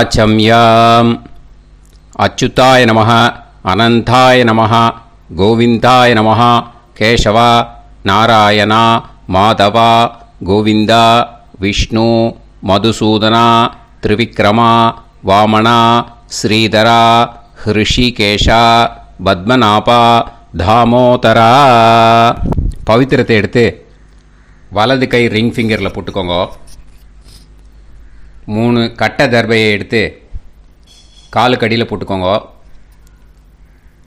वाचम्याम् अच्युताय नमः अनंताय नमः गोविंदाय नमः केशव नारायण माधव गोविंद विष्णु मधुसूदन त्रिविक्रम वामन श्रीधर ऋषिकेश पद्मनाभ दामोदर पवित्रते एडुत्तु वलदु कै रिंग फिंगर ला पोट्टुकोंगा मूणु कट्ट दर्बैय एडुत्तु कालुक्कु अडियिल पोट्टुकोंगा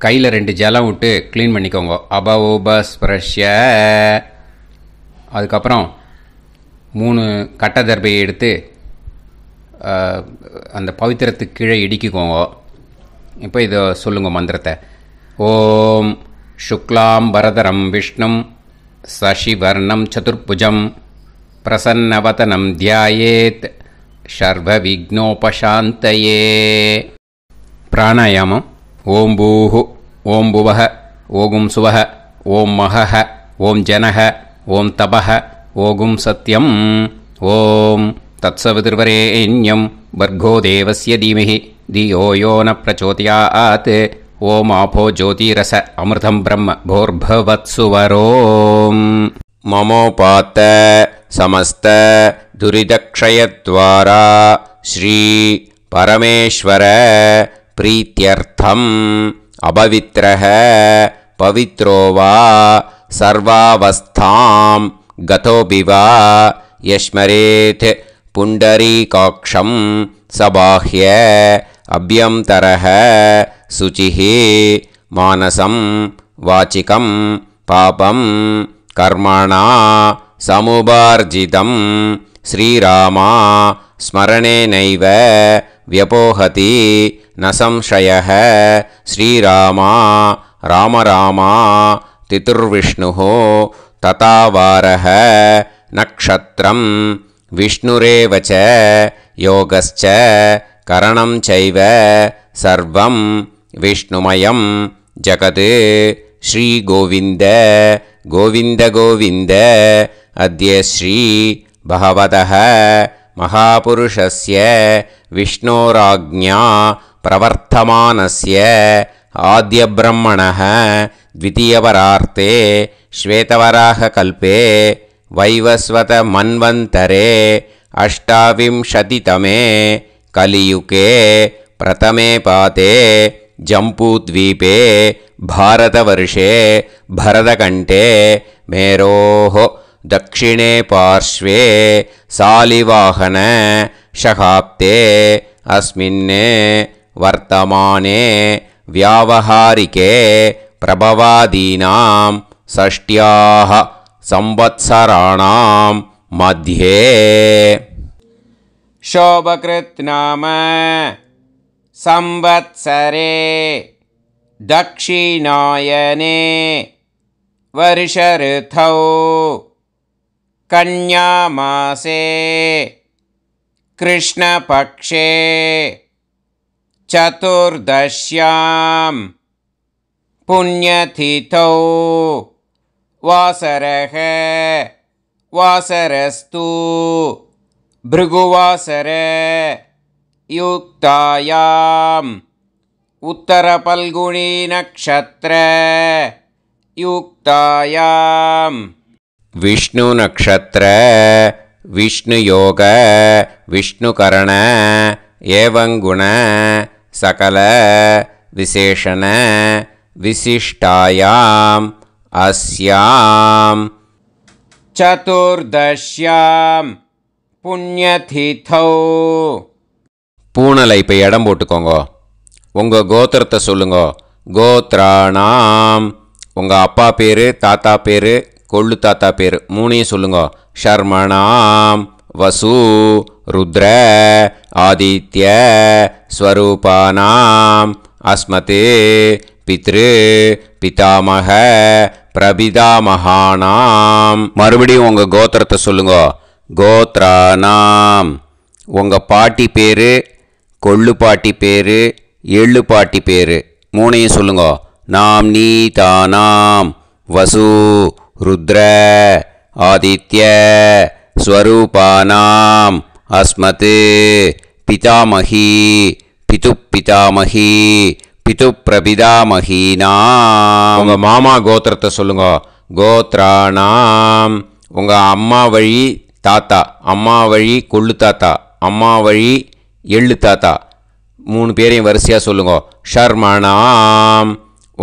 कैयिल रेंडु जलं विट्टु क्लीन पण्णिकोंगा अबओबस्पर्श्य अदुक्कु अप्पुறம் மூணு கட்ட தர்பையை எடுத்து அந்த பவித்திரத்துக்கு கீழே இடிக்குங்க. இப்போ இதை சொல்லுங்க மந்திரத்தை. ஓம் சுக்லாம் வரதரம் விஷ்ணும் சசிவர்ணம் சதுர்புஜம் பிரசன்னவதனம் தியாயேத் சர்வ விக்னோபசாந்தயே. பிராணாயாமம். ஓம் பூஹு ஓம் புவஹ ஓகும் சுவஹ ஓம் மஹஹ ஓம் ஜனஹ ஓம் தபஹ ओगुं सत्यं ओं तत्सवितुर्वरेण्यं भर्गो देवस्य धीमहि धियो यो न प्रचोदयात् ओम आपो ज्योतिरस अमृतं ब्रह्म भोर्भवत्सुवरों ममोपात समस्त दुरितक्षयद्वारा श्री परमेश्वर प्रीत्यर्थं अभवित्रः पवित्रो वा सर्वावस्थां गतो बिवा यश्मरेथ पुंडरीकाक्षं सबाह्य अभ्यंतरः शुचिः मानसं वाचिकं पापं कर्मणा समुपार्जितं श्रीरामा स्मरणेनैव व्यपोहति न संशयः श्रीरामा राम राम तितुर्विष्णुः तथा वारः नक्षत्रं विष्णुरेव च योगश्च करणं चैव सर्वं विष्णुमयं जगत् श्री गोविंद गोविंद गोविंद अद्य श्री भगवतः महापुरुषस्य विष्णोराज्ञा प्रवर्तमानस्य आद्य ब्रह्मणः द्वितीयपरार्ते श्वेतवराहकल्पे वैवस्वत मन्वन्तरे अष्टाविंशतितमे कलियुगे प्रथमे पाते जम्बूद्वीपे भारतवर्षे भरतकण्ठे मेरोः दक्षिणे पार्श्वे शालिवाहन शकाब्दे अस्मिन् वर्तमाने व्यावहारिके प्रभवादीनां षष्ट्याः संवत्सराणां मध्ये शोभकृत् नाम संवत्सरे दक्षिणायने वर्ष ऋतौ कन्यामासे कृष्णपक्षे चतुर्दश्यां पुण्यतिथौ वासरः वासरस्तु भृगुवासरे युक्तायां उत्तरपल्गुणी नक्षत्रे युक्तायां विष्णुनक्षत्रे विष्णुयोग विष्णुकरण एवं गुण सकल विशेषण विशिष्टायाम् अस्याम् चतुर्दश्याम् पुण्यतिथौ पूनला इप्पो इडम पोट्टुकोंगो उंगा गोत्रत्ता सोल्लुंगो गोत्राणाम् उंगा अप्पा पेरु ताता पेरु कोल्लु ताता पेरु मूणैयुम सोल्लुंगो शर्मणाम् वसु रुद्र आदित्य स्वरूपानाम् अस्मते पितृ पितामह प्रपितामहानाम मறுபடியும் உங்க கோத்திரத்தை சொல்லுங்க கோத்ரானாம் உங்க பாட்டி பேரு கொள்ளு பாட்டி பேரு எள்ளு பாட்டி பேரு மூணையும் சொல்லுங்க நாம் நீ தானாம் வசு ருத்ர ஆதித்ய ஸ்வரூபானாம் अस्मत् पितामही पितुपितामही पितुप्रपितामहीनाम उंगा मामा गोत्रत्ते सोल्लुंगा गोत्राणाम उंगा अम्मा वळि ताता अम्मा वळि कोल्लु ताता अम्मा वळि एळ्ळु ताता मूणु पेरैयुम वरिसैया सोल्लुंगा शर्मणाम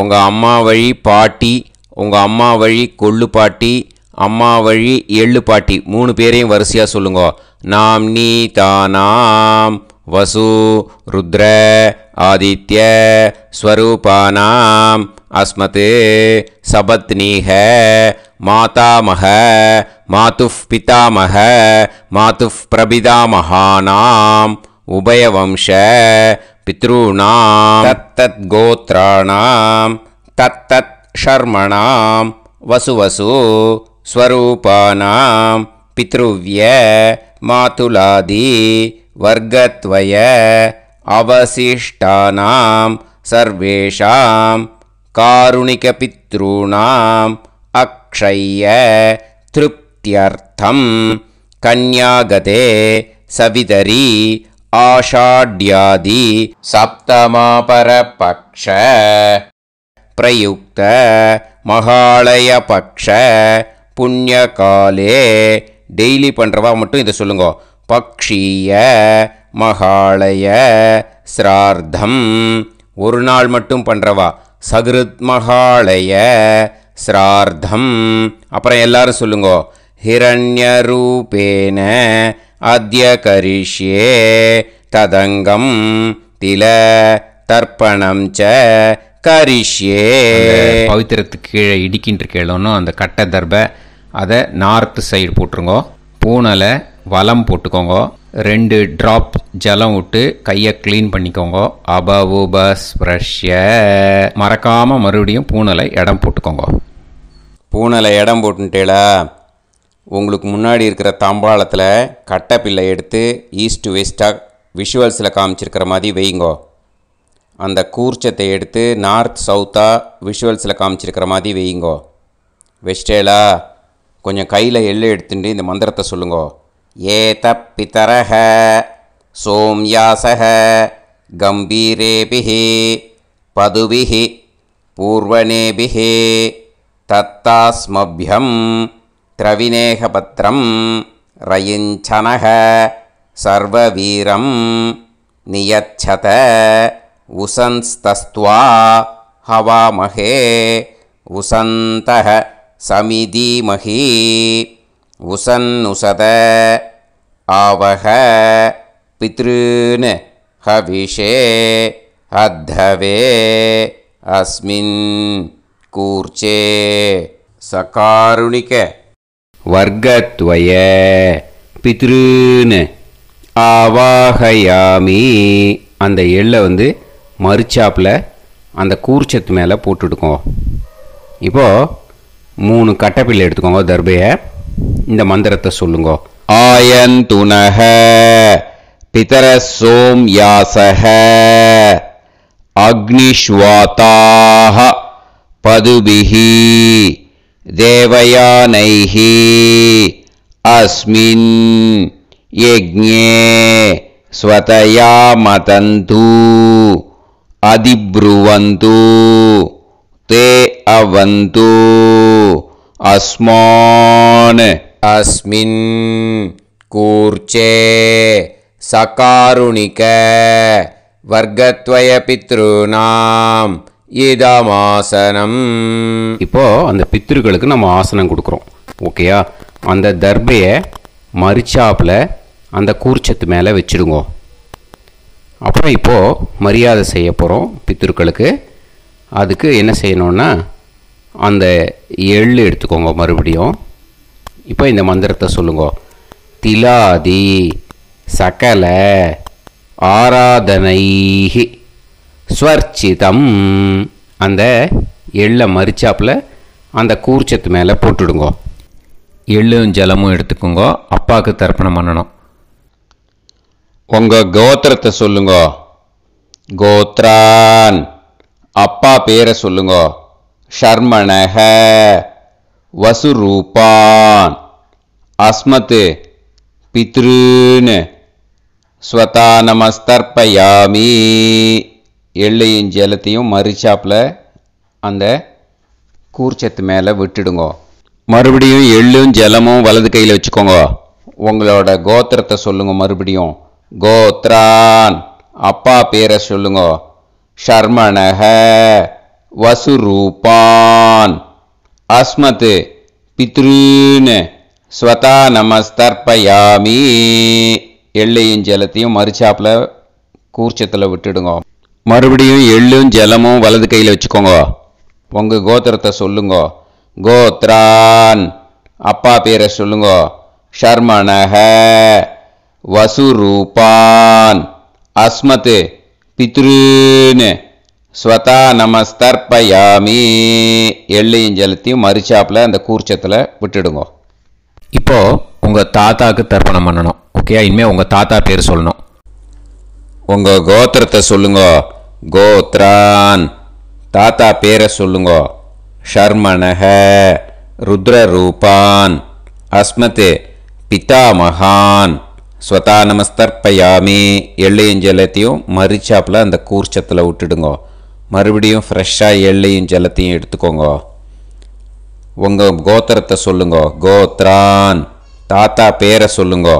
उंगा अम्मा वळि पाट्टी उंगा अम्मा वळि कोल्लु पाट्टी अम्मा वळि एळ्ळु पाट्टी मूणु पेरैयुम वरिसैया सोल्लुंगा नाम्नी तानाम वसु रुद्र आदित्य स्वरूपानाम अस्मते सबत्नीह मातामह मातुः पितामह मातुः प्रपितामहानाम उभयवंश पितॄणाम तत्तत् गोत्राणाम तत्तत् शर्मणाम वसुवसु स्वरूपानाम पितृव्य मातुलादि वर्गत्वय अवशिष्टानां सर्वेषां कारुणिक पितॄणां अक्षय्य तृप्त्यर्थं कन्यागते सवितरी आषाढ्यादि सप्तमापरपक्ष प्रयुक्त महालयपक्ष पुण्यकाले डेली पण्रवा मट्टुम इद सोल्लुंगो पक्षीय महालय श्रार्धम और नाल मट्टुम पण्रवा सकृत महालय श्रार्धम अपरम एल्लारुम सोल्लुंगो हिरण्य रूपेण अद्य करिष्ये तदंगम तिल तर्पणम च करिष्ये पवित्रत्तुक्कु कीळे इडिकिन्रकेलोनु अंद कट्ट दर्बा अद नार्थ साइड पोट्रुंगो पूनल वलम पोट्टुकोंगो ரெண்டு ட்ராப் ஜலம் விட்டு கையை க்ளீன் பண்ணிக்கோங்க. அபவுபஸ்ப்ரஷ்ய மறக்காமல் மறுபடியும் பூனலை இடம் போட்டுக்கோங்க. பூனலை இடம் போட்டுட்டேலா உங்களுக்கு முன்னாடி இருக்கிற தாம்பாளத்தில் கட்டைப்பில்லை எடுத்து ஈஸ்ட் டு வெஸ்ட்டாக விஷுவல்ஸில் காமிச்சிருக்கிற மாதிரி வைங்கோ. அந்த கூர்ச்சத்தை எடுத்து நார்த் சவுத்தாக விஷுவல்ஸில் காமிச்சிருக்கிற மாதிரி வைங்கோ. வெஸ்டேலா கொஞ்சம் கையில் எள்ளு எடுத்துட்டு இந்த மந்திரத்தை சொல்லுங்கோ. एतत् पितरः सोम्यासः गंभीरेभिः पदुभिः पूर्वनेभिः तत्तास्मभ्यं त्रविनेहपत्रं रयिञ्छनः सर्ववीरं नियच्छत उसंस्तस्त्वा हवामहे उसन्तः समिधीमहि उसन्नुसद आवह पितृन् हविषे अद्धवे अस्मिन् कूर्चे सकारुणिक वर्गत्वय पितृन् आवाहयामि அந்த எல்லை வந்து மறுச்சாப்பில் அந்த கூர்ச்சத்து மேலே போட்டுடுங்க. இப்போது 3 கட்டப்பில் எடுத்துக்கோங்க. தர்பையை இந்த மந்திரத்தை சொல்லுங்க. आयन्तुनः पितरः सोम्यासः अग्निश्वाताः पदुभिः देवयानैः अस्मिन् यज्ञे स्वतया मतन्तु अधिब्रुवन्तु ते अवन्तु अस्मान् अस्मिन् कूर्चे सकारुणिक वर्गत्वय पितृणाम इदमासनम இப்போ அந்த பித்ருகளுக்கு நம்ம ஆசனம் கொடுக்கிறோம். ஓகேயா? அந்த தர்பையை மரிச்சாப்ல அந்த கூர்ச்சத்து மேலே வெச்சிடுங்க. அப்புறம் இப்போ மரியாதை செய்ய போறோம் பித்ருகளுக்கு. அதுக்கு என்ன செய்யணும்னா அந்த எள்ளு எடுத்துக்கோங்க. மறுபடியும் இப்போ இந்த மந்திரத்தை சொல்லுங்க. திலாதி சகல ஆராதனைஹி ஸ்வர்ச்சிதம் அந்த எள்ளை மரிச்சாப்பில் அந்த கூர்ச்சத்து மேலே போட்டுடுங்க. எள்ளும் ஜலமும் எடுத்துக்கோங்க. அப்பாவுக்கு தர்ப்பணம் பண்ணணும். உங்கள் கோத்திரத்தை சொல்லுங்க. கோத்ரான் அப்பா பேரை சொல்லுங்க. शर्मणः वसुरूपान् अस्मत् पितॄन् स्वता नमस्तर्पयामि एल्लैयुम जलत्तैयुम मरिचाप्ल अंद கூர்ச்சத்து மேலே விட்டுடுங்க. மறுபடியும் எள்ளும் ஜலமும் வலது கையில் வச்சுக்கோங்க. உங்களோட கோத்திரத்தை சொல்லுங்க. மறுபடியும் கோத்ரான், அப்பா பேரை சொல்லுங்க. ஷர்மணஹ, வசுரூபான், அஸ்மத், பித்ருன், ஸ்வதா நமஸ்தர்பயாமி. எள்ளையும் ஜலத்தையும் மரிச்சாப்பில் கூர்ச்சத்தில் விட்டுடுங்க. மறுபடியும் எள்ளும் ஜலமும் வலது கையில் வச்சுக்கோங்க. உங்க கோத்திரத்தை சொல்லுங்க. கோத்ரான், அப்பா பேரை சொல்லுங்க. ஷர்மணஹ, வசுரூபான், அஸ்மத், பித்ருன், ஸ்வதா நமஸ்தர்பயாமி. எள்ளையும் ஜலத்தையும் மரிச்சாப்பில் அந்த கூர்ச்சத்தில் விட்டுடுங்க. இப்போது உங்கள் தாத்தாவுக்கு தர்ப்பணம் பண்ணணும். ஓகே, இனிமேல் உங்கள் தாத்தா பேர் சொல்லணும். உங்கள் கோத்திரத்தை சொல்லுங்க. கோத்ரான், தாத்தா பேரை சொல்லுங்க. ஷர்மணஹ, ருத்ரரூபான், அஸ்மத், பிதாமகான், ஸ்வதா நமஸ்தர்பயாமி. எள்ளையும் ஜலத்தையும் மரிச்சாப்பில் அந்த கூர்ச்சத்தில் விட்டுடுங்க. மறுபடியும் ஃப்ரெஷ்ஷாக எள்ளையும் ஜலத்தையும் எடுத்துக்கோங்க. உங்கள் கோத்திரத்தை சொல்லுங்க. கோத்ரான், தாத்தா பேரை சொல்லுங்க.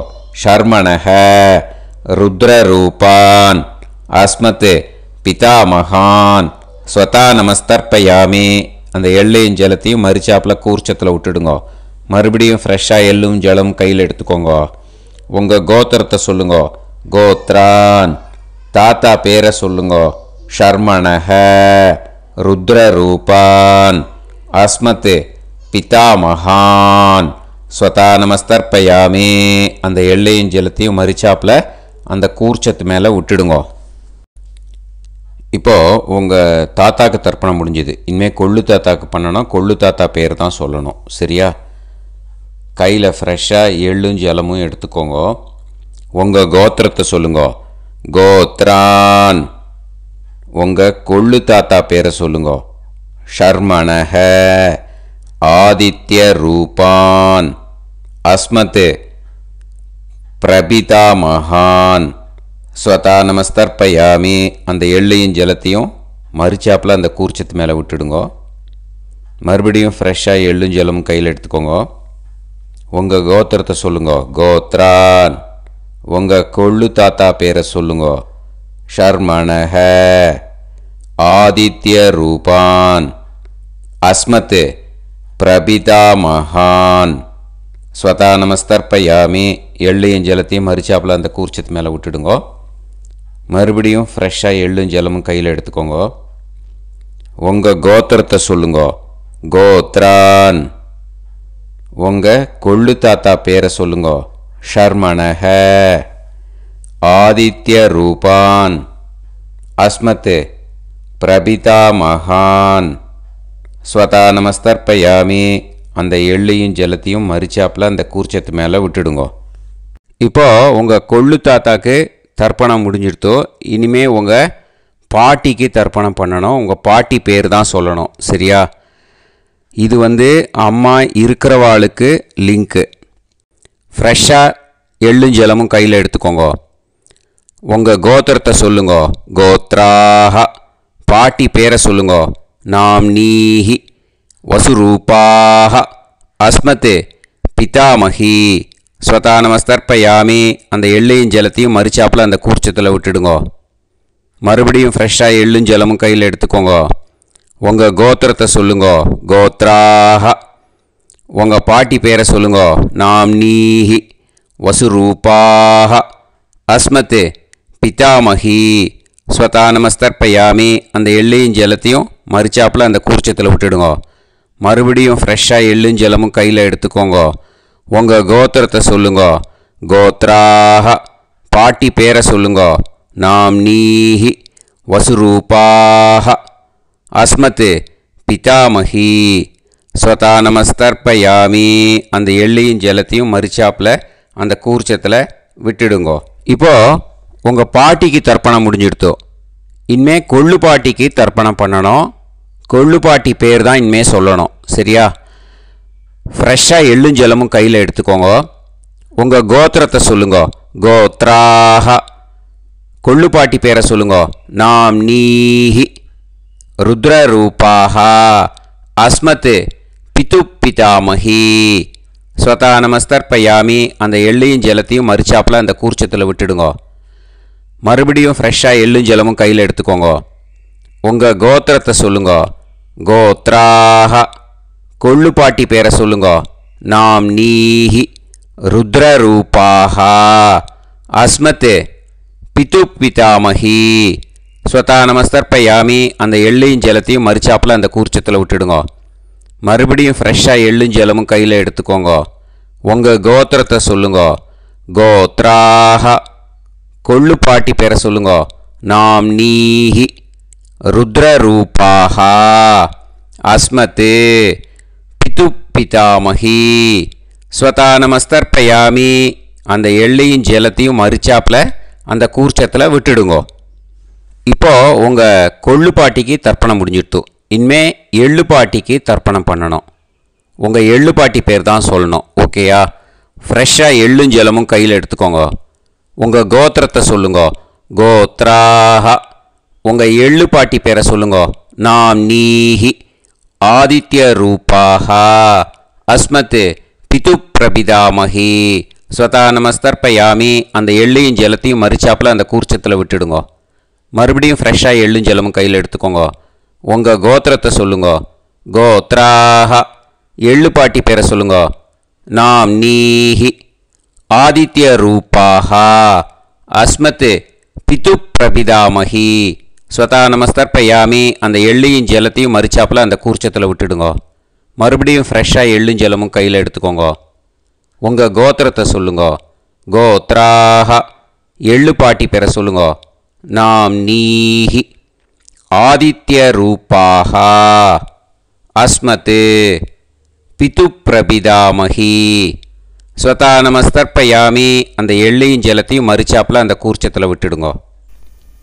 ஷர்மணஹ, ருத்ரரூபான், அஸ்மத், பிதாமகான், ஸ்வதா நமஸ்தர்பயாமி. அந்த எள்ளையும் ஜலத்தையும் மரிச்சாப்பில் கூர்ச்சத்தில் விட்டுடுங்க. மறுபடியும் ஃப்ரெஷ்ஷாக எள்ளும் ஜலம் கையில் எடுத்துக்கோங்க. உங்கள் கோத்திரத்தை சொல்லுங்க. கோத்ரான், தாத்தா பேரை சொல்லுங்க. ஷர்மணஹ, ருத்ரரூபான், அஸ்மத், பிதாமகான், ஸ்வதா நமஸ்தர்பயாமி. அந்த எள்ளையும் ஜலத்தையும் மரிச்சாப்பில் அந்த கூர்ச்சத்து மேலே விட்டுடுங்க. இப்போது உங்கள் தாத்தாவுக்கு தர்ப்பணம் முடிஞ்சுது. இனிமேல் கொள்ளு தாத்தாவுக்கு பண்ணணும். கொள்ளு தாத்தா பேர் தான் சொல்லணும். சரியா? கையில் ஃப்ரெஷ்ஷாக எள்ளும் ஜலமும் எடுத்துக்கோங்க. உங்கள் கோத்திரத்தை சொல்லுங்க. கோத்ரான், உங்கள் கொள்ளு தாத்தா பேரை சொல்லுங்க. ஷர்மணஹ, ஆதித்ய ரூபான், அஸ்மத், பிரபிதாமகான், ஸ்வதா நமஸ்தர்பயாமி. அந்த எள்ளையும் ஜலத்தையும் மரிச்சாப்பில் அந்த கூர்ச்சத்து மேலே விட்டுடுங்க. மறுபடியும் ஃப்ரெஷ்ஷாக எள்ளும் ஜலமும் கையில் எடுத்துக்கோங்க. உங்கள் கோத்திரத்தை சொல்லுங்க. கோத்ரான், உங்கள் கொள்ளு தாத்தா பேரை சொல்லுங்க. ஷர்மணஹ, ஆதித்ய ரூபான், அஸ்மத், பிரபிதாமகான், ஸ்வதா நமஸ்தர்பயாமி. எள்ளையும் ஜலத்தையும் மரிச்சாப்பில் அந்த கூர்ச்சத்து மேலே விட்டுடுங்க. மறுபடியும் ஃப்ரெஷ்ஷாக எள்ளும் ஜலமும் கையில் எடுத்துக்கோங்க. உங்கள் கோத்திரத்தை சொல்லுங்க. கோத்ரான், உங்கள் கொள்ளு தாத்தா பேரை சொல்லுங்க. ஷர்மணஹ, ஆதித்ய ரூபான், அஸ்மத், பிரபிதாமகான், ஸ்வதா நமஸ்தர்பயாமி. அந்த எள்ளையும் ஜலத்தையும் மரிச்சாப்பில் அந்த கூர்ச்சத்து மேலே விட்டுடுங்க. இப்போது உங்கள் கொள்ளு தாத்தாக்கு தர்ப்பணம் முடிஞ்சிடுத்தோ. இனிமேல் உங்கள் பாட்டிக்கு தர்ப்பணம் பண்ணணும். உங்கள் பாட்டி பேர் தான் சொல்லணும். சரியா? இது அம்மா இருக்கிறவாளுக்கு லிங்க்கு. ஃப்ரெஷ்ஷாக எள்ளும் ஜலமும் கையில் எடுத்துக்கோங்க. உங்கள் கோத்திரத்தை சொல்லுங்க. கோத்ராஹ, பாட்டி பேரை சொல்லுங்க. நாம் நீஹி, வசுரூபாஹ, அஸ்மத், பிதாமஹி, ஸ்வதா நமஸ்தர்பயாமி. அந்த எள்ளையும் ஜலத்தையும் மரிச்சாப்பில் அந்த கூர்ச்சத்தில் விட்டுடுங்க. மறுபடியும் ஃப்ரெஷ்ஷாக எள்ளும் ஜலமும் கையில் எடுத்துக்கோங்க. உங்கள் கோத்திரத்தை சொல்லுங்க. கோத்ராஹ, உங்கள் பாட்டி பேரை சொல்லுங்க. நாம் நீஹி, வசுரூபாஹ, அஸ்மத், பிதாமஹி, ஸ்வதா நமஸ்தர்பயாமி. அந்த எள்ளையும் ஜலத்தையும் மரிச்சாப்பில் அந்த கூர்ச்சத்தில் விட்டுடுங்க. மறுபடியும் ஃப்ரெஷ்ஷாக எள்ளும் ஜலமும் கையில் எடுத்துக்கோங்க. உங்கள் கோத்திரத்தை சொல்லுங்க. கோத்ராஹ, பாட்டி பேரை சொல்லுங்க. நாம் நீஹி, வசுரூபாஹ, அஸ்மத், பிதாமஹி, ஸ்வதா நமஸ்தர்பயாமி. அந்த எள்ளையும் ஜலத்தையும் மரிச்சாப்பில் அந்த கூர்ச்சத்தில் விட்டுடுங்க. இப்போது உங்கள் பாட்டிக்கு தர்ப்பணம் முடிஞ்சிடுத்தோ. இனிமேல் கொள்ளு பாட்டிக்கு தர்ப்பணம் பண்ணணும். கொள்ளு பாட்டி பேர் தான் இனிமேல் சொல்லணும். சரியா? ஃப்ரெஷ்ஷாக எள்ளும் ஜலமும் கையில் எடுத்துக்கோங்க. உங்கள் கோத்திரத்தை சொல்லுங்க. கோத்ராஹ, கொள்ளுபாட்டி பேரை சொல்லுங்கோ. நாம் நீஹி ருத்ர ரூபாஹ அஸ்மத் பிது பிதாமஹி ஸ்வதா நமஸ்தர்ப்பயாமி. அந்த எள்ளையும் ஜலத்தையும் மறிச்சாப்பில் அந்த கூர்ச்சத்தில் விட்டுடுங்கோ. மறுபடியும் ஃப்ரெஷ்ஷாக எள்ளும் ஜலமும் கையில் எடுத்துக்கோங்க. உங்கள் கோத்திரத்தை சொல்லுங்க. கோத்ராஹ கொள்ளுப்பாட்டி பேரை சொல்லுங்க. நாம் நீஹி ருத்ர ரூபாஹ அஸ்மத் பிது பிதாமஹி ஸ்வதா நமஸ்தர்ப்பயாமி. அந்த எள்ளையும் ஜலத்தையும் மறிச்சாப்பில் அந்த கூர்ச்சத்தில் விட்டுடுங்க. மறுபடியும் ஃப்ரெஷ்ஷாக எள்ளும் ஜலமும் கையில் எடுத்துக்கோங்க. உங்கள் கோத்திரத்தை சொல்லுங்க. கோத்ராஹ கொள்ளுப்பாட்டி பேரை சொல்லுங்க. நாம் நீஹி ருத்ர ரூபாஹ அஸ்மத் பிது பிதாமஹி ஸ்வதா நமஸ்தர்ப்பயாமி. அந்த எள்ளையும் ஜலத்தையும் மறிச்சாப்பில் அந்த கூர்ச்சத்தில் விட்டுடுங்க. இப்போது உங்கள் கொள்ளுப்பாட்டிக்கு தர்ப்பணம் முடிஞ்சிடுத்து. இனிமே எள்ளுப்பாட்டிக்கு தர்ப்பணம் பண்ணணும். உங்கள் எள்ளுப்பாட்டி பேர் தான் சொல்லணும். ஓகேயா? ஃப்ரெஷ்ஷாக எள்ளும் ஜலமும் கையில் எடுத்துக்கோங்க. உங்கள் கோத்திரத்தை சொல்லுங்க. கோத்ராஹ உங்கள் எள்ளுப்பாட்டி பேரை சொல்லுங்க. நாம் நீஹி ஆதித்ய ரூபாஹ அஸ்மத் பிது பிரபிதாமஹி ஸ்வதா நமஸ்தர்ப்பயாமி. அந்த எள்ளையும் ஜலத்தையும் மறிச்சாப்பில் அந்த கூர்ச்சத்தில் விட்டுடுங்க. மறுபடியும் ஃப்ரெஷ்ஷாக எள்ளும் ஜலமும் கையில் எடுத்துக்கோங்க. உங்கள் கோத்திரத்தை சொல்லுங்க. கோத்ராஹ எள்ளுப்பாட்டி பேரை சொல்லுங்க. நாம் நீஹி ஆதித்ய ரூபாஹ அஸ்மத் பிது பிரபிதாமஹி ஸ்வதா நமஸ்தர்ப்பயாமி. அந்த எள்ளையும் ஜலத்தையும் மறிச்சாப்பில் அந்த கூர்ச்சத்தில் விட்டுடுங்க. மறுபடியும் ஃப்ரெஷ்ஷாக எள்ளும் ஜலமும் கையில் எடுத்துக்கோங்க. உங்கள் கோத்திரத்தை சொல்லுங்க. கோத்ராஹ எள்ளுப்பாட்டி பேரை சொல்லுங்க. நாம் நீஹி ஆதித்ய ரூபாஹ அஸ்மத் பிது பிரபிதாமஹி ஸ்வதா நமஸ்தர்ப்பயாமி. அந்த எள்ளையும் ஜலத்தையும் மறிச்சாப்பில் அந்த கூர்ச்சத்தில் விட்டுடுங்க.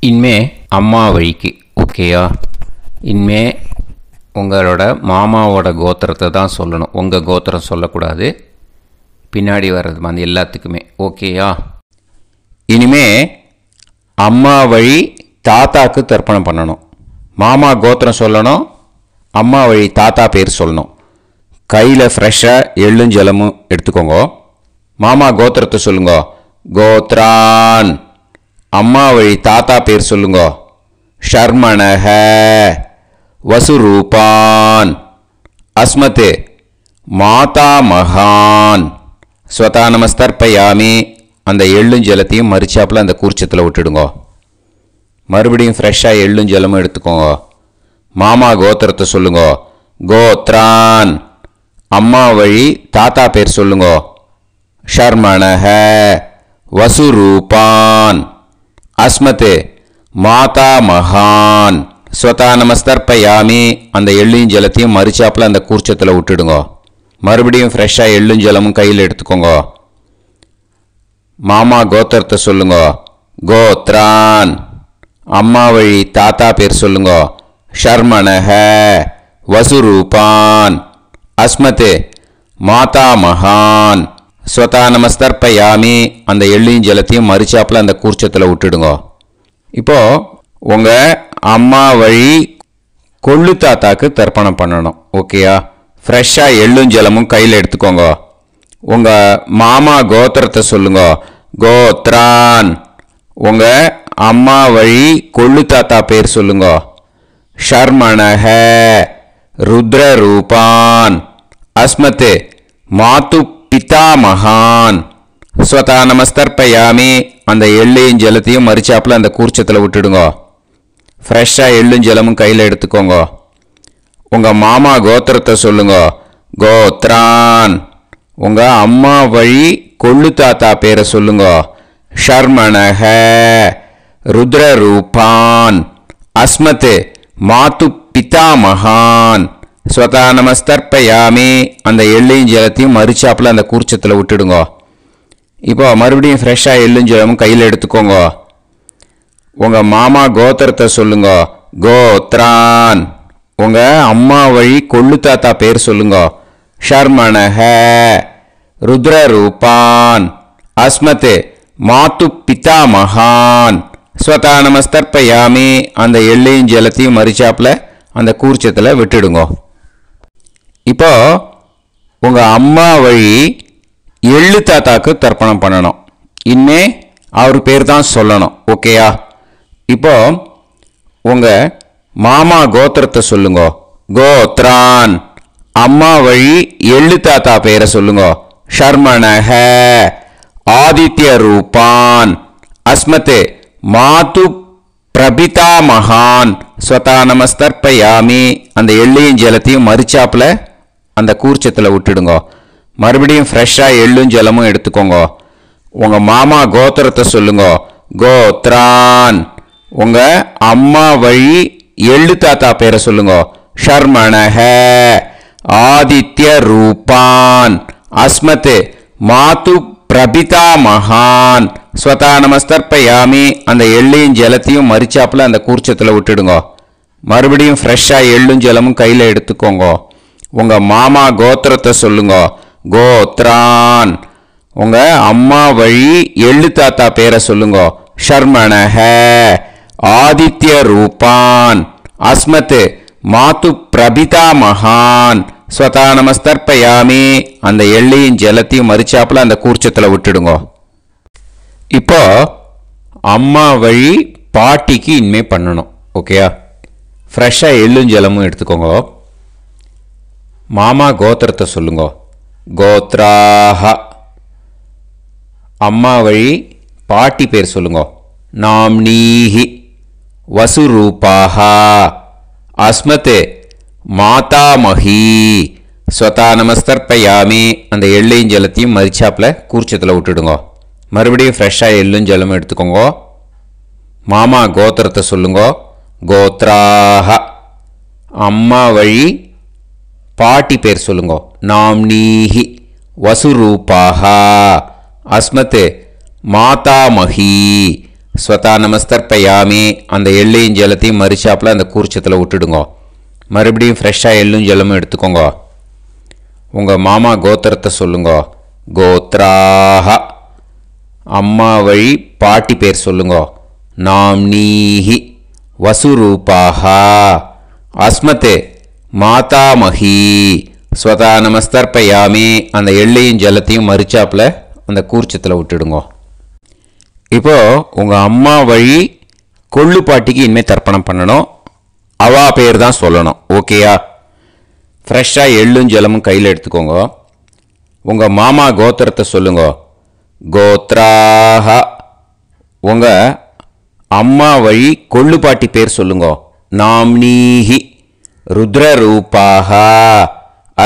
இனிமே அம்மா வழிக்கு. ஓகேயா? இனிமே உங்களோட மாமாவோட கோத்திரத்தை தான் சொல்லணும். உங்கள் கோத்திரம் சொல்லக்கூடாது. பின்னாடி வர்றது வந்து எல்லாத்துக்குமே. ஓகேயா? இனிமே அம்மா வழி தாத்தாக்கு தர்ப்பணம் பண்ணணும். மாமா கோத்திரம் சொல்லணும். அம்மா வழி தாத்தா பேர் சொல்லணும். கையில் ஃப்ரெஷ்ஷாக எள்ளும் ஜலமும் எடுத்துக்கோங்க. மாமா கோத்திரத்தை சொல்லுங்க. கோத்ரான் அம்மா வழி தாத்தா பேர் சொல்லுங்க. ஷர்மணஹ வசுரூபான் அஸ்மத் மாதா மகான் ஸ்வதா நமஸ்தர்ப்பயாமி. அந்த எள்ளும் ஜலத்தையும் மறிச்சாப்பில் அந்த கூர்ச்சத்தில் விட்டுடுங்க. மறுபடியும் ஃப்ரெஷ்ஷாக எள்ளும் ஜலமும் எடுத்துக்கோங்க. மாமா கோத்திரத்தை சொல்லுங்க. கோத்ரான் அம்மா வழி தாத்தா பேர் சொல்லுங்க. ஷர்மணஹ வசுரூபான் அஸ்மத் மாதா மகான் ஸ்வதா நமஸ்தர்ப்பயாமி. அந்த எள்ளையும் ஜலத்தையும் மறிச்சாப்பில் அந்த கூர்ச்சத்தில் விட்டுடுங்க. மறுபடியும் ஃப்ரெஷ்ஷாக எள்ளும் ஜலமும் கையில் எடுத்துக்கோங்க. மாமா கோத்திரத்தை சொல்லுங்க. கோத்ரான் அம்மா வழி தாத்தா பேர் சொல்லுங்க. ஷர்மணஹ வசுரூபான் அஸ்மத் மாதா மகான் ஸ்வதா நமஸ்தர்ப்பயாமி. அந்த எள்ளையும் ஜலத்தையும் மறிச்சாப்பில் அந்த கூர்ச்சத்தில் விட்டுடுங்க. இப்போது உங்கள் அம்மா வழி கொள்ளு தாத்தாக்கு தர்ப்பணம் பண்ணணும். ஓகேயா? ஃப்ரெஷ்ஷாக எள்ளும் ஜலமும் கையில் எடுத்துக்கோங்க. உங்கள் மாமா கோத்திரத்தை சொல்லுங்க. கோத்ரான் உங்கள் அம்மா வழி கொள்ளு தாத்தா பேர் சொல்லுங்க. ஷர்மணஹ ருத்ர ரூபான் அஸ்மத் மாது பிதா மகான் ஸ்வதா நமஸ்தர்ப்பயாமி. அந்த எள்ளையும் ஜலத்தையும் மறிச்சாப்பில் அந்த கூர்ச்சத்தில் விட்டுடுங்க. ஃப்ரெஷ்ஷாக எள்ளும் ஜலமும் கையில் எடுத்துக்கோங்க. உங்கள் மாமா கோத்திரத்தை சொல்லுங்க. கோத்ரான் உங்கள் அம்மா வழி கொள்ளு தாத்தா பேரை சொல்லுங்க. ஷர்மணஹ ருத்ர ரூபான் அஸ்மத் மாது பிதா மகான் ஸ்வதா நமஸ்தர்ப்பயாமி. அந்த எள்ளையும் ஜலத்தையும் மறிச்சாப்பில் அந்த கூர்ச்சத்தில் விட்டுடுங்க. இப்போ மறுபடியும் ஃப்ரெஷ்ஷாக எள்ளும் ஜலமும் கையில் எடுத்துக்கோங்க. உங்கள் மாமா கோத்திரத்தை சொல்லுங்க. கோத்ரான் உங்கள் அம்மா வழி கொள்ளு தாத்தா பேர் சொல்லுங்க. ஷர்மணஹ ருத்ர ரூபான் அஸ்மத் மாது பிதா மகான் स्वतानमस्तर्पयामि அந்த எல்லையும் ஜலத்தையும் மரிச்சாப்ல அந்த கூர்ச்சத்துல விட்டுடுங்க. இப்போ உங்க அம்மா வழி எள்ளு தாத்தாக்கு தர்ப்பணம் பண்ணணும். இன்னே அவர் பேர் தான் சொல்லணும். ஓகேயா? இப்போ உங்க மாமா கோத்திரத்தை சொல்லுங்க. கோத்ரான். அம்மா வழி எள்ளு தாத்தா பேரை சொல்லுங்க. शर्मणः आदित्य रूपान अस्मते मातु प्रभिता महान स्वता नमस्तर्पयामि அந்த எள்ளையும் ஜலத்தையும் மரிச்சாப்ல அந்த கூர்ச்சத்துல விட்டுடுங்க. மறுபடியும் ஃப்ரெஷ்ஷா எள்ளும் ஜலமும் எடுத்துக்கோங்க. உங்க மாமா கோத்திரத்தை சொல்லுங்க. கோத்ரான். உங்க அம்மா வழி எள்ளு தாத்தா பேரை சொல்லுங்க. शर्मणः आदित्य रूपान अस्मते मातु प्रभिता महान स्वता नमस्तर्पयामि அந்த எள்ளையும் ஜலத்தையும் மரிச்சாப்ல அந்த கூர்ச்சத்துல விட்டுடுங்க. மறுபடியும் ஃப்ரெஷ்ஷா எள்ளும் ஜலமும் கையில எடுத்துக்கோங்க. உங்க மாமா கோத்திரத்தை சொல்லுங்க. கோத்ரான். உங்க அம்மா வழி எள்ளு தாத்தா பேரை சொல்லுங்க. ஷர்மணஹ ஆதித்ய ரூபான் அஸ்மத் மாது பிரபிதா மகான் स्वता नमस्तर्पयामि அந்த எள்ளையும் ஜலத்தையும் மரிச்சாப்ல அந்த கூர்ச்சத்துல விட்டுடுங்க. இப்போ அம்மா வழி பாட்டிக்கு இன்மே பண்ணணும். ஓகேயா? ஃப்ரெஷ்ஷா எள்ளும் ஜலமும் எடுத்துக்கோங்க. மாமா கோத்திரத்தை சொல்லுங்க. கோத்ராஹ. அம்மா வழி பாட்டி பேர் சொல்லுங்க. நாம்னீஹி வசுரூபாஹா அஸ்மதே மாதாமஹி ஸ்வதா நமஸ்தர்ப்பயாமி அந்த எள்ளையும் ஜலத்தையும் மரிச்சாப்ல கூர்ச்சத்தில் விட்டுடுங்க. மறுபடியும் ஃப்ரெஷ்ஷாக எள்ளும் ஜலமும் எடுத்துக்கோங்க. மாமா கோத்திரத்தை சொல்லுங்க. கோத்ராஹ. அம்மா வழி பாட்டி பேர் சொல்லுங்க. நாம்னீஹி வசுரூபாஹா அஸ்மத் மாதாமஹி ஸ்வதா நமஸ்தர்ப்பயாமி அந்த எள்ளையும் ஜலத்தையும் மரிச்சாப்ல அந்த கூர்ச்சத்தில் விட்டுடுங்க. மறுபடியும் ஃப்ரெஷ்ஷாக எள்ளும் ஜலமும் எடுத்துக்கோங்க. உங்கள் மாமா கோத்திரத்தை சொல்லுங்க. கோத்ராஹ. அம்மா வழி பாட்டி பேர் சொல்லுங்க. நாம்னீஹி வசுரூபாஹா அஸ்மத் மாதாமஹி ஸ்வதா நமஸ்தர்ப்பயாமி அந்த எள்ளையும் ஜலத்தையும் மரிச்சாப்ல அந்த கூர்ச்சத்தில் விட்டுடுங்க. இப்போது உங்கள் அம்மா வழி கொள்ளு பாட்டிக்கு இனிமேல் தர்ப்பணம் பண்ணணும். அவா பேர் தான் சொல்லணும். ஓகேயா? ஃப்ரெஷ்ஷாக எள்ளும் ஜலமும் கையில் எடுத்துக்கோங்க. உங்கள் மாமா கோத்திரத்தை சொல்லுங்க. கோத்ராஹ. உங்கள் அம்மா வழி கொள்ளு பாட்டி பேர் சொல்லுங்க. நாம்னீஹி ருத்ரரூபாஹா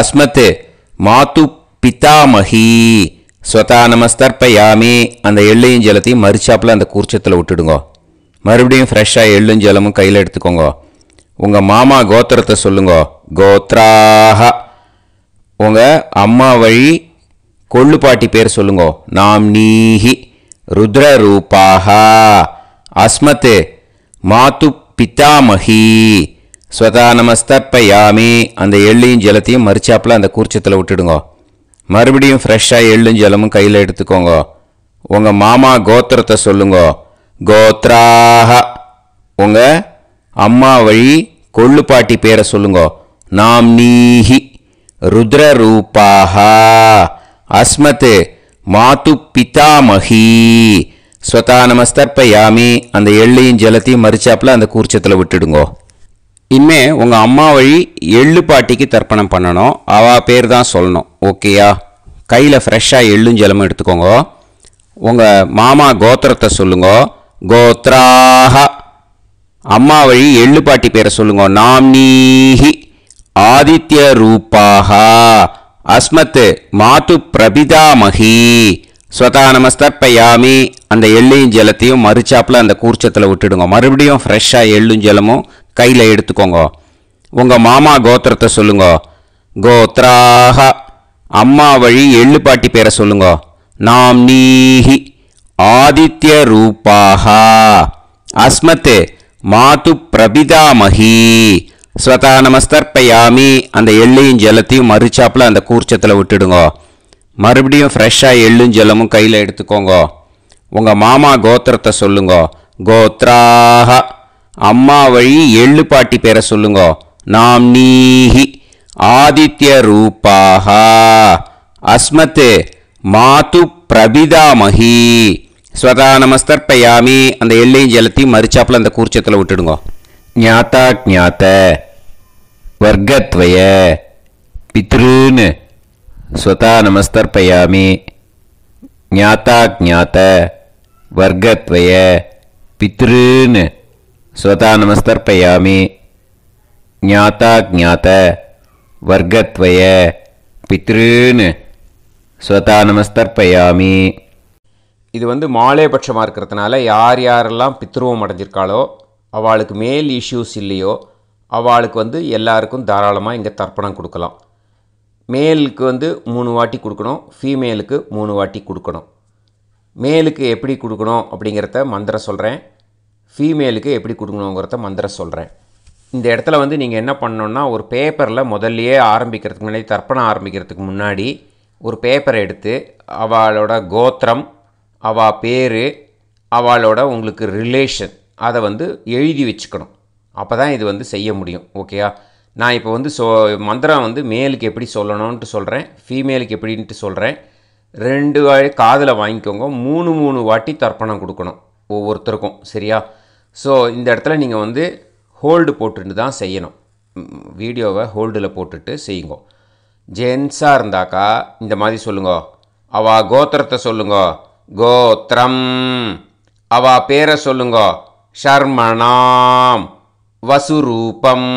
அஸ்மத் மாது பிதாமஹி ஸ்வதா நமஸ்தர்ப்பயாமி அந்த எள்ளையும் ஜலத்தையும் மரிச்சாப்ல அந்த கூர்ச்சத்தில் விட்டுடுங்க. மறுபடியும் ஃப்ரெஷ்ஷாக எள்ளும் ஜலமும் கையில் எடுத்துக்கோங்க. உங்கள் மாமா கோத்திரத்தை சொல்லுங்க. கோத்ராஹ. உங்கள் அம்மா வழி கொள்ளு பாட்டி பேர் சொல்லுங்க. நாம்னீஹி ருத்ரரூபாஹா அஸ்மத் மாது பிதாமஹி ஸ்வதா நமஸ்தர்ப்பயாமி அந்த எள்ளையும் ஜலத்தையும் மரிச்சாப்ல அந்த கூர்ச்சத்தில் விட்டுடுங்க. மறுபடியும் ஃப்ரெஷ்ஷாக எள்ளும் ஜலமும் கையில் எடுத்துக்கோங்க. உங்கள் மாமா கோத்திரத்தை சொல்லுங்க. கோத்ராஹ. உங்கள் அம்மா வழி கொள்ளு பாட்டி பேரை சொல்லுங்க. நாம்னீஹி ருத்ரரூபாஹா அஸ்மத் மாது பிதாமஹி ஸ்வதா நமஸ்தர்ப்பயாமி அந்த எள்ளையும் ஜலத்தையும் மரிச்சாப்ல அந்த கூர்ச்சத்தில் விட்டுடுங்க. இனிமே உங்கள் அம்மா வழி எள்ளு பாட்டிக்கு தர்ப்பணம் பண்ணணும். அவள் பேர் தான் சொல்லணும். ஓகேயா? கையில் ஃப்ரெஷ்ஷாக எள்ளும் ஜலமும் எடுத்துக்கோங்க. உங்கள் மாமா கோத்திரத்தை சொல்லுங்க. கோத்ராஹ. அம்மா வழி எள்ளு பாட்டி பேரை சொல்லுங்க. நாம்னீஹி ஆதித்ய ரூபாஹா அஸ்மத் மாது பிரபிதாமஹி ஸ்வதா நமஸ்தர்ப்பயாமி அந்த எள்ளையும் ஜலத்தையும் மரிச்சாப்ல அந்த கூர்ச்சத்தில் விட்டுடுங்க. மறுபடியும் ஃப்ரெஷ்ஷாக எள்ளும் ஜலமும் கையில் எடுத்துக்கோங்க. உங்கள் மாமா கோத்திரத்தை சொல்லுங்க. கோத்ராஹ. அம்மா வழி எள்ளு பாட்டி பேரை சொல்லுங்க. நாம்னீஹி ஆதித்ய ரூபாஹா அஸ்மத் மாது பிரபிதாமஹி ஸ்வதா நமஸ்தர்ப்பயாமி அந்த எள்ளையும் ஜலத்தையும் மரிச்சாப்ல அந்த கூர்ச்சத்தில் விட்டுடுங்க. மறுபடியும் ஃப்ரெஷ்ஷாக எள்ளும் ஜலமும் கையில் எடுத்துக்கோங்க. உங்கள் மாமா கோத்திரத்தை சொல்லுங்க. கோத்ராஹ அம்மா வழி எள்ளு பாட்டி பேரை சொல்லுங்க. நாம் நீஹி ஆதித்ய ரூபாஹ அஸ்மத் மாது பிரபிதாமஹி ஸ்வதா நமஸ்தர்ப்பயாமி. அந்த எல்லையும் ஜலத்தி மறுச்சாப்பில் அந்த கூர்ச்சத்தில் விட்டுடுங்க. ஞாத்தா ஞாத்த வர்க்கத்வய பித்ருன்னு ஸ்வதா நமஸ்தர்ப்பயாமி. ஞாத்தா ஞாத்த வர்க்கத்வய பித்ருன்னு ஸ்வதா நமஸ்தர்ப்பயாமி. ஞாத்தா ஞாத்த வர்க்கத்வய பித்ருன்னு ஸ்வதா நமஸ்தர்ப்பயாமி. இது வந்து மாலே பட்சமாக இருக்கிறதுனால யார் யாரெல்லாம் பித்ருவம் அடைஞ்சிருக்காளோ அவளுக்கு மேல் இஷ்யூஸ் இல்லையோ அவளுக்கு வந்து எல்லாருக்கும் தாராளமாக இங்கே தர்ப்பணம் கொடுக்கலாம். மேலுக்கு வந்து 3 வாட்டி கொடுக்கணும், ஃபீமேலுக்கு 3 வாட்டி கொடுக்கணும். மேலுக்கு எப்படி கொடுக்கணும் அப்படிங்கிறத மந்திரம் சொல்கிறேன், ஃபீமேலுக்கு எப்படி கொடுக்கணுங்கிறத மந்திரம் சொல்கிறேன். இந்த இடத்துல வந்து நீங்கள் என்ன பண்ணணுன்னா ஒரு பேப்பரில் முதல்லையே ஆரம்பிக்கிறதுக்கு முன்னாடி தர்ப்பணம் ஆரம்பிக்கிறதுக்கு முன்னாடி ஒரு பேப்பரை எடுத்து அவளோட கோத்திரம், அவள் பேர், அவளோட உங்களுக்கு ரிலேஷன் அதை வந்து எழுதி வச்சுக்கணும். அப்போ தான் இது வந்து செய்ய முடியும். ஓகேயா? நான் இப்போ வந்து மந்திரம் வந்து மேலுக்கு எப்படி சொல்லணும்ன்ட்டு சொல்கிறேன், ஃபீமேலுக்கு எப்படின்ட்டு சொல்கிறேன். 2 வாய் காதில் வாங்கிக்கோங்க. 3 வாட்டி தர்ப்பணம் கொடுக்கணும் ஒவ்வொருத்தருக்கும். சரியா? ஸோ இந்த இடத்துல நீங்கள் வந்து ஹோல்டு போட்டுட்டு தான் செய்யணும். வீடியோவை ஹோல்டில் போட்டுட்டு செய்யுங்க. ஜென்ஸாக இருந்தாக்கா இந்த மாதிரி சொல்லுங்க. அவள் கோத்திரத்தை சொல்லுங்க, கோத்திரம். அவள் பேரை சொல்லுங்க, ஷர்மணாம் வசுரூபம்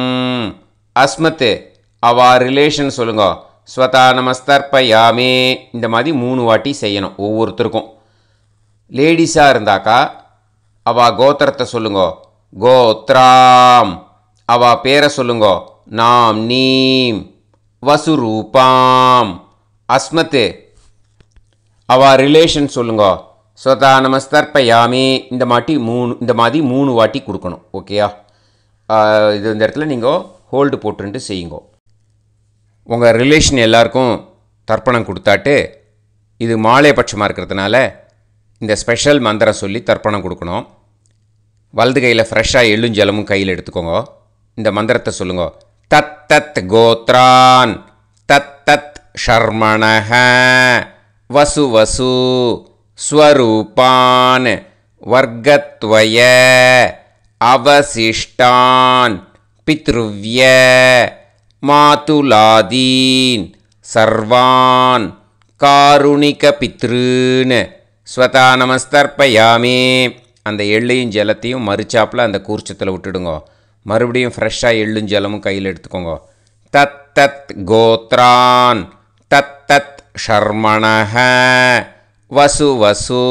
அஸ்மத். அவள் ரிலேஷன் சொல்லுங்க, ஸ்வதா நமஸ்தர்ப்பயாமே. இந்த மாதிரி 3 வாட்டி செய்யணும் ஒவ்வொருத்தருக்கும். லேடிஸாக இருந்தாக்கா அவள் கோத்திரத்தை சொல்லுங்க, கோத்ராம். அவள் பேரை சொல்லுங்க, நாம் நீம் வசுரூபாம் அஸ்மத். அவள் ரிலேஷன் சொல்லுங்க, ஸ்வதா நமஸ்தர்ப்பயாமி. இந்த மாதிரி மூணு வாட்டி கொடுக்கணும். ஓகேயா? இது இந்த இடத்துல நீங்கள் ஹோல்டு போட்டுன்ட்டு செய்யுங்க. உங்கள் ரிலேஷன் எல்லாருக்கும் தர்ப்பணம் கொடுத்தாட்டு இது மாலைய பட்சமாக இருக்கிறதுனால இந்த ஸ்பெஷல் மந்திரம் சொல்லி தர்ப்பணம் கொடுக்கணும். வலது கையில் ஃப்ரெஷ்ஷாக எள்ளும் ஜலமும் கையில் எடுத்துக்கோங்க. இந்த மந்திரத்தை சொல்லுங்க, தத் தத் கோத்ரான் தத் தத் ஷர்மணஹ வசு வசு ஸ்வரூபான் வர்க்கத்வய அவசிஷ்டான் பித்ருவ்ய மாதுலாதீன் சர்வான் காருணிக பித்ருன்னு ஸ்வதா நமஸ்தர்ப்பயாமே. அந்த எள்ளையும் ஜலத்தையும் மறுச்சாப்பில் அந்த கூர்ச்சத்தில் விட்டுடுங்க. மறுபடியும் ஃப்ரெஷ்ஷாக எள்ளும் ஜலமும் கையில் எடுத்துக்கோங்க. தத் தத் கோத்ரான் தத் தத் ஷர்மணஹ வசு வசு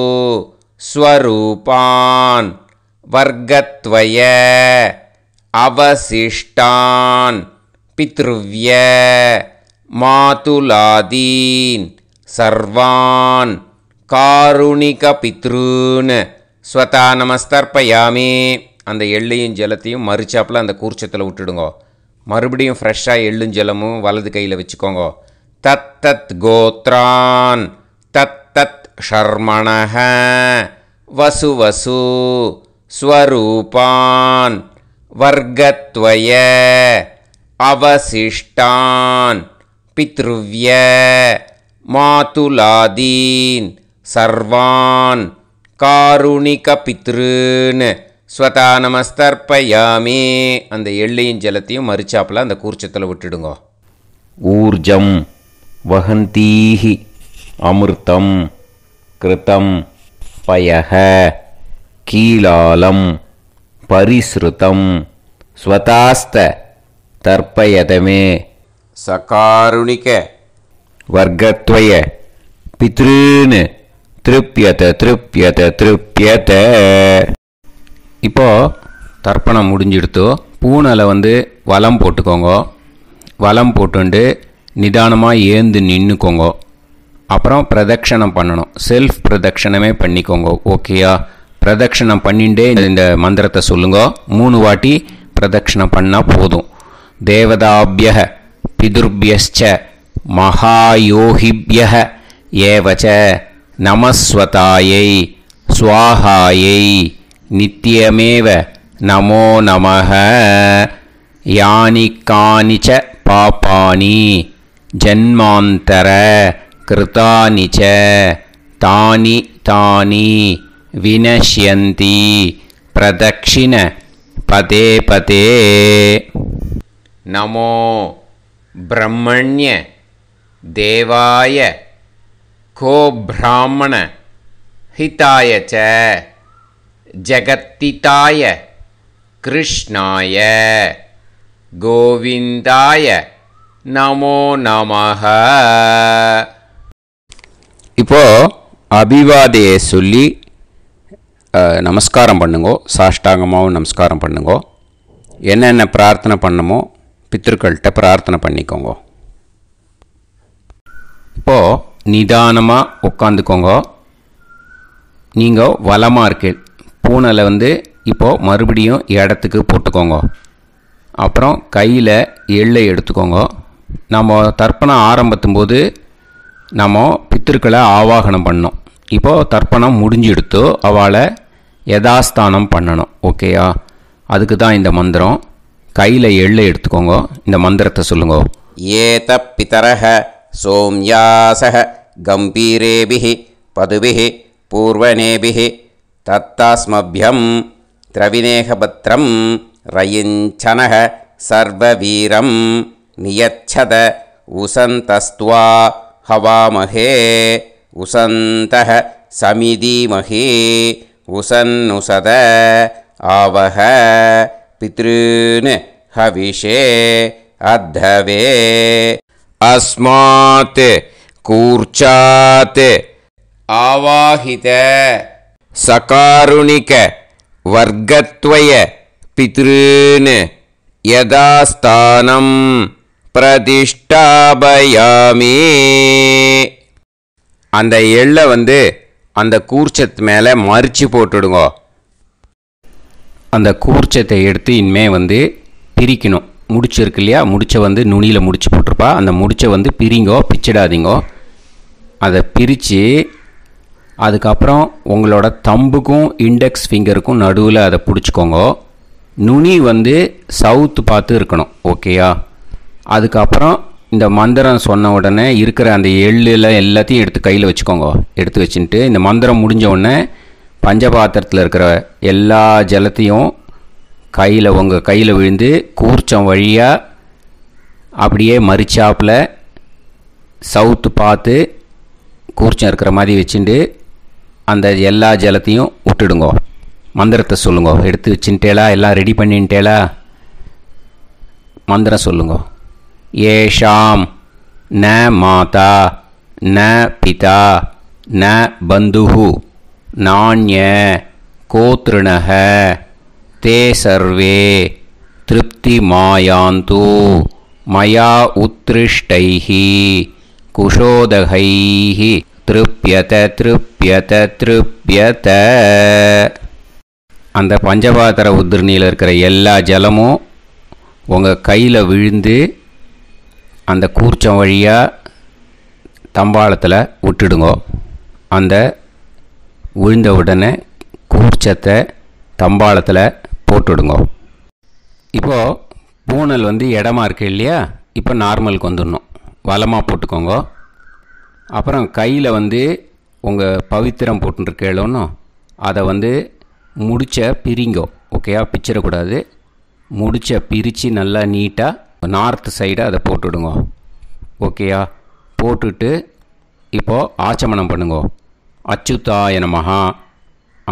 ஸ்வரூபான் வர்க்கத்வய அவசிஷ்டான் பித்ருவ்ய மாதுலாதீன் சர்வான் காருணிக பித்ருன்னு ஸ்வதா நமஸ்தர்ப்பயாமி. அந்த எள்ளையும் ஜலத்தையும் மறுச்சாப்பில் அந்த கூர்ச்சத்தில் விட்டுடுங்க. மறுபடியும் ஃப்ரெஷ்ஷாக எள்ளும் ஜலமும் வலது கையில் வச்சுக்கோங்க. தத் தத் கோத்ரான் தத் தத் ஷர்மணஹ வசு வசு ஸ்வரூபான் வர்க்கத்வய அவசிஷ்டான் பித்ருவ்ய மாதுலாதீன் சர்வான் காருணிக பித்ருன்னு ஸ்வதா நமஸ்தர்ப்பயாமி. அந்த எள்ளையும் ஜலத்தையும் மறுச்சாப்பில் அந்த கூர்ச்சத்தில் விட்டுடுங்க. ஊர்ஜம் வஹந்தீஹி அமிர்தம் கிருதம் பயஹ கீலாலம் பரிஸ்ருதம் ஸ்வதாஸ்த தர்ப்பயதமே சகாருணிக வர்க்கத்வய பித்ருன்னு திருப்யத திருப்யத திருப்யத. இப்போது தர்ப்பணம் முடிஞ்சிடுத்து. பூனலை வந்து வலம் போட்டுக்கோங்க. வலம் போட்டுண்டு நிதானமாக ஏந்து நின்றுக்கோங்க. அப்புறம் பிரதட்சணம் பண்ணணும். செல்ஃப் பிரதட்சணமே பண்ணிக்கோங்க. ஓகேயா? பிரதட்சணம் பண்ணிகிட்டே இந்த மந்திரத்தை சொல்லுங்க. 3 வாட்டி பிரதட்சணம் பண்ணால் போதும். தேவதாபிய பிதுர்பியச்ச மகாயோகிபிய ஏவச்ச நமஸ்வதாயை ஸ்வாஹாயை नित्यमेव नमो नमः। यानि कानि च पापानि जन्मांतर कृतानि च तानि तानि विनश्यन्ति प्रदक्षिण पदे पदे। नमो ब्रह्मण्य देवाय को ब्राह्मण हिताय च जगत्तिताय कृष्णाय गोविंदाय नमो नमः। इप्पो अभिवादये सोल्ली नमस्कारम पन्नुंगो, साष्टांगमाव नमस्कारम पन्नुंगो, एन्ना प्रार्थना पन्नुमो पितृकल्ट प्रार्थना पन्निकोंगो। इप्पो निदानमा उक्कांदुकोंगो। नींगो वलमा इरुक्कु पूनल वंदु इप्पो मरुबडियुम इडत्तुक्कु पोट्टुकोंगो। अप्पुறம் கையில எல்லை எடுத்துக்கோங்க. நம்ம தர்ப்பணம் ஆரம்பத்தும் போது நம்ம பித்திருக்களை ஆவாகனம் பண்ணோம். இப்போ தர்ப்பணம் முடிஞ்சிடுத்து அவளை யதாஸ்தானம் பண்ணணும். ஓகேயா? அதுக்கு தான் இந்த மந்திரம். கையில எல்லை எடுத்துக்கோங்க. இந்த மந்திரத்தை சொல்லுங்க. ஏத பிதரஹ சோம்யாசஹ கம்பீரேபிஹி பதுபிஹி பூர்வனேபிஹி தத்தாஸ்மப்யம் திரவிநேகபத்ரம் रयिञ्चनः सर्ववीरं नियच्छद उसन्तस्त्वा हवामहे उसन्तः समिधीमहि उसन्नुसद आवह पितॄन् हविषे अद्धवे। अस्मात् कूर्चात् आवाहित सकारुणिक वर्गत्वय पितॄन् यदास्थानं प्रतिष्ठापयामि। அந்த எல்லை வந்து அந்த கூர்ச்சத்து மேலே மரிச்சு போட்டுடுங்க. அந்த கூர்ச்சத்தை எடுத்து இனிமே வந்து பிரிக்கணும். முடிச்சிருக்கு இல்லையா? முடிச்ச வந்து நுனியில் முடிச்சு போட்டிருப்பா. அந்த முடிச்ச வந்து பிரிங்கோ, பிச்சிடாதீங்கோ. அதை பிரித்து அதுக்கப்புறம் உங்களோட தம்புக்கும் இண்டெக்ஸ் ஃபிங்கருக்கும் நடுவில் அதை பிடிச்சிக்கோங்க. நுனி வந்து சவுத்து பார்த்து இருக்கணும். ஓகேயா? அதுக்கப்புறம் இந்த மந்திரம் சொன்ன உடனே இருக்கிற அந்த எள்ளில் எல்லாத்தையும் எடுத்து கையில் வச்சுக்கோங்க. எடுத்து வச்சுட்டு இந்த மந்திரம் முடிஞ்ச உடனே பஞ்சபாத்திரத்தில் இருக்கிற எல்லா ஜலத்தையும் கையில் உங்கள் கையில் விழுந்து கூர்ச்சம் வழியாக அப்படியே மரிச்சாப்பில் சவுத்து பார்த்து கூர்ச்சம் இருக்கிற மாதிரி வச்சுட்டு அந்த எல்லா ஜலத்தையும் விட்டுடுங்க. மந்திரத்தை சொல்லுங்க. எடுத்து வச்சுட்டேலா, எல்லாம் ரெடி பண்ணிட்டேலா? மந்திரம் சொல்லுங்க. ஏஷாம் ந மாதா ந பிதா ந பந்துஹு நாண்ய கோத்ருணஹ தே சர்வே திருப்தி மாயாந்து மயா உத்ருஷ்டைஹி குஷோதகைஹி திருப்யத திருப்யத திருப்யத. அந்த பஞ்சபாத்திர உதிரணியில் இருக்கிற எல்லா ஜலமும் உங்கள் கையில் விழுந்து அந்த கூர்ச்சம் வழியாக தம்பாளத்தில் விட்டுடுங்க. அந்த விழுந்த உடனே கூர்ச்சத்தை தம்பாளத்தில் போட்டுடுங்க. இப்போது பூனல் வந்து இடமா இருக்குது இல்லையா? இப்போ நார்மலுக்கு வந்துடணும். வலமாக போட்டுக்கோங்க. அப்புறம் கையில் வந்து உங்கள் பவித்திரம் போட்டுருக்கேளோன்னு அதை வந்து முடிச்ச பிரிங்கோ. ஓகேயா? பிச்சிடக்கூடாது. முடிச்ச பிரித்து நல்லா நீட்டாக நார்த்து சைடாக அதை போட்டுடுங்க. ஓகேயா? போட்டுட்டு இப்போது ஆச்சமனம் பண்ணுங்க. அச்சுதாய நமஹ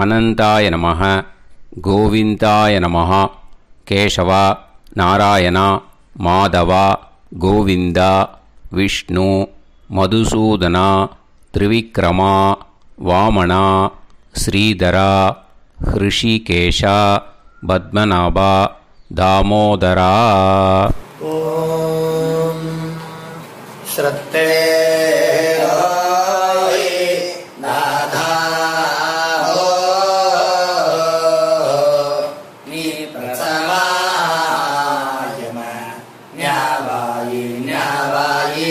அனந்தாய நமஹ கோவிந்தாய நமஹ கேசவா நாராயணா மாதவா கோவிந்தா விஷ்ணு மதுசூதனா திரிவிக்ரமா வாமனா ஸ்ரீதரா ஹ்ரிஷிகேஷா பத்மநாபா தாமோதரா. ஓம் ஸ்ரத்தே ஹரி நாதா ஓ நீ பிரசவாயம ஞாவாயி ஞாவாயி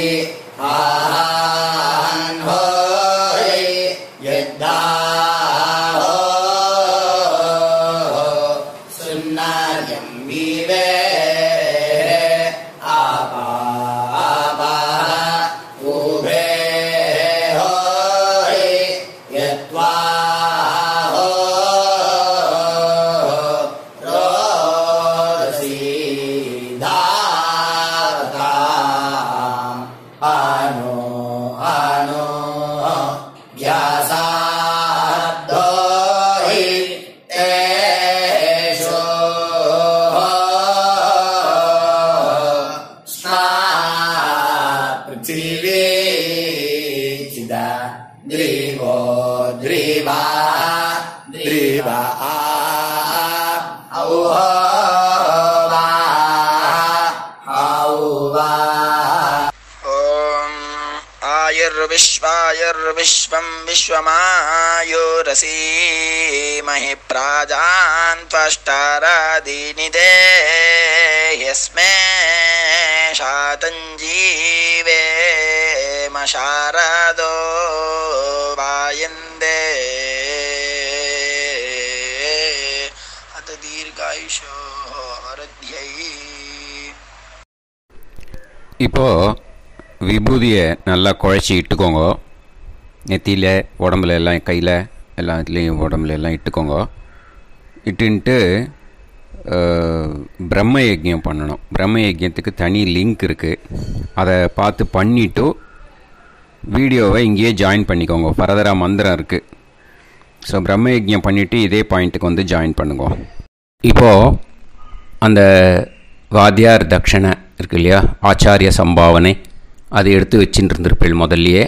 ஆஹான் ஹரி யதா द्रीवो द्रीवा द्रीवा औवा विश्वं विश्वमायोरसीमहि प्राजान् त्वष्टारादीनि देह्यस्मै शातं जीवेम शारदो वायन्दे अत दीर्घायुषो हरध्यै। இப்போ விபூதியை நல்லா குழைச்சி இட்டுக்கோங்க, நெத்தியில் உடம்புல எல்லாம் கையில் எல்லாத்துலேயும் உடம்புல எல்லாம் இட்டுக்கோங்க. இட்டுன்ட்டு பிரம்ம யஜ்யம் பண்ணணும். பிரம்ம யஜ்யத்துக்கு தனி லிங்க் இருக்குது, அதை பார்த்து பண்ணிவிட்டு வீடியோவை இங்கேயே ஜாயின் பண்ணிக்கோங்க. ஃபர்தராக மந்திரம் இருக்குது. ஸோ பிரம்ம யஜ்யம் பண்ணிவிட்டு இதே பாயிண்ட்டுக்கு வந்து ஜாயின் பண்ணுங்க. இப்போது அந்த வாத்தியார் தட்சணை இருக்கு இல்லையா, ஆச்சாரிய சம்பாவனை, அதை எடுத்து வச்சுட்டு இருந்திருப்பேள் முதல்லையே.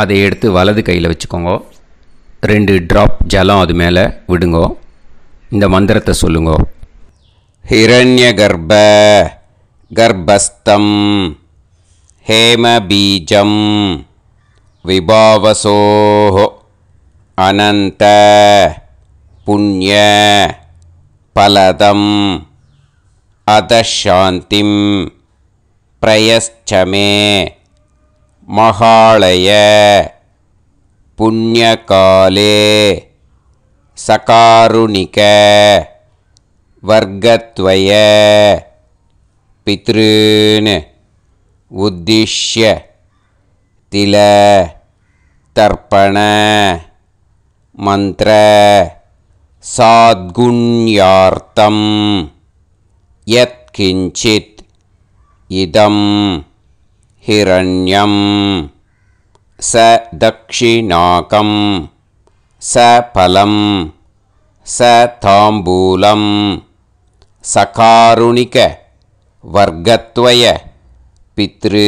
அதை எடுத்து வலது கையில் வச்சுக்கோங்க. 2 drop ஜலம் அது மேலே விடுங்கோ. இந்த மந்திரத்தை சொல்லுங்கோ. ஹிரண்ய கர்ப்ப கர்ப்பஸ்தம் ஹேமபீஜம் விபாவசோஹோ அனந்த புண்ணிய பலதம் அதசாந்திம் प्रयश्चमे महालय पुण्यकाले सकारुणिक वर्गत्वय पितृन् उद्दिश्य तिल तर्पण मंत्र साद्गुण्यार्थं यत्किंचित् इदं हिरण्यं स दक्षिणाकं स फलं स तांबूलं सकारुणिक वर्गत्वय पितृ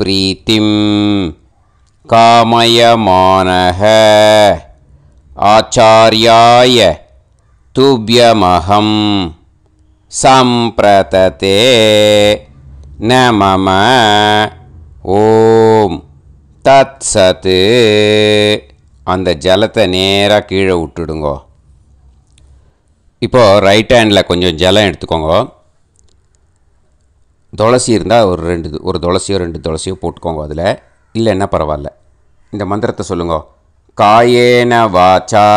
प्रीतिं कामयमानः आचार्याय तुभ्यमहं संप्रतते नमः ओम तत्सत्। அந்த ஜலத்தை நேராக கீழே விட்டுடுங்கோ. இப்போது ரைட் ஹேண்டில் கொஞ்சம் ஜலம் எடுத்துக்கோங்க. துளசி இருந்தால் ஒரு துளசியோ 2 துளசியோ போட்டுக்கோங்க. அதில் இல்லைன்னா பரவாயில்ல. இந்த மந்திரத்தை சொல்லுங்க. காயேன வாச்சா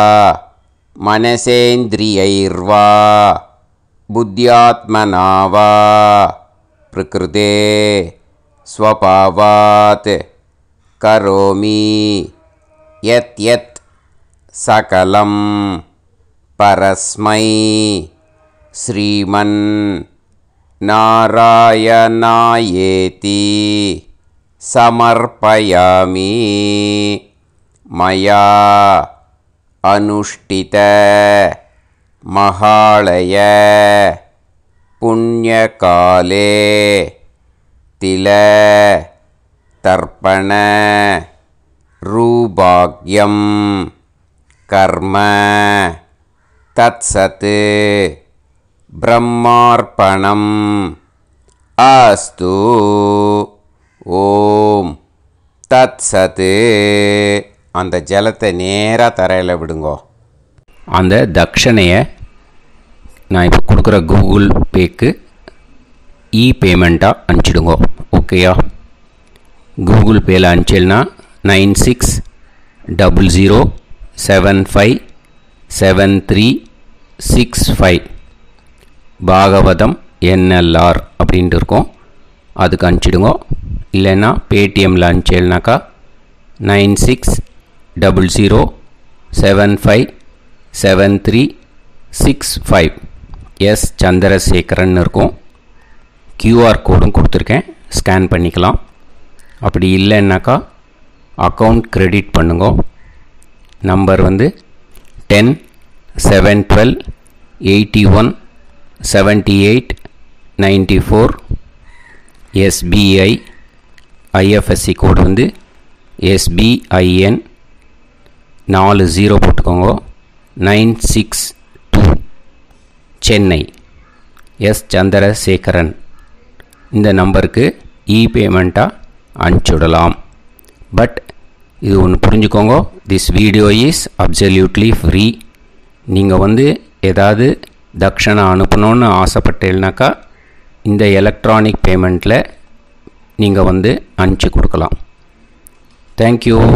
மனசேந்திரியைர்வா बुद्ध्यात्मना वा प्रकृते स्वभावात् करोमि यत् यत् सकलं परस्मै श्रीमन् नारायणायेति समर्पयामि मया अनुष्ठित महालय पुण्यकाले तिल तर्पण रूपाग्यं कर्म तत्सत् ब्रह्मार्पणम् अस्तु ओम तत्सत्। அந்த ஜலத்தை நேரா தரையில விடுங்கோ. அந்த தட்சணையை நான் இப்போ கொடுக்குற கூகுள் பேக்கு பேமெண்ட்டாக அனுப்பிச்சிடுங்க. ஓகேயா? கூகுள் பேயில் அனுப்பிச்சேன்னா 9600757365 பாகவதம் NLR அப்படின்ட்டு இருக்கோம், அதுக்கு அனுப்பிச்சிடுங்க. இல்லைன்னா பேடிஎம்மில் அனுப்பிச்சேன்னாக்கா 9600757365 எஸ் சந்திரசேகரன் இருக்கும். QR கோடும் கொடுத்துருக்கேன், ஸ்கேன் பண்ணிக்கலாம். அப்படி இல்லைன்னாக்கா அக்கௌண்ட் க்ரெடிட் பண்ணுங்க. நம்பர் வந்து 10 7 12 81 78 94. SBI IFSC கோடு வந்து SBIN 40 போட்டுக்கோங்க 962 சென்னை எஸ் சந்திரசேகரன் இந்த நம்பருக்கு e-payment-ஆக அனுப்பிச்சுடலாம் பட் இது ஒன்று புரிஞ்சுக்கோங்க this video is absolutely free நீங்கள் வந்து ஏதாவது தட்சணை அனுப்பணும்னு ஆசைப்பட்டீங்கன்னாக்கா இந்த எலக்ட்ரானிக் பேமெண்ட்டில் நீங்கள் வந்து அனுப்பிச்சி கொடுக்கலாம் தேங்க்யூ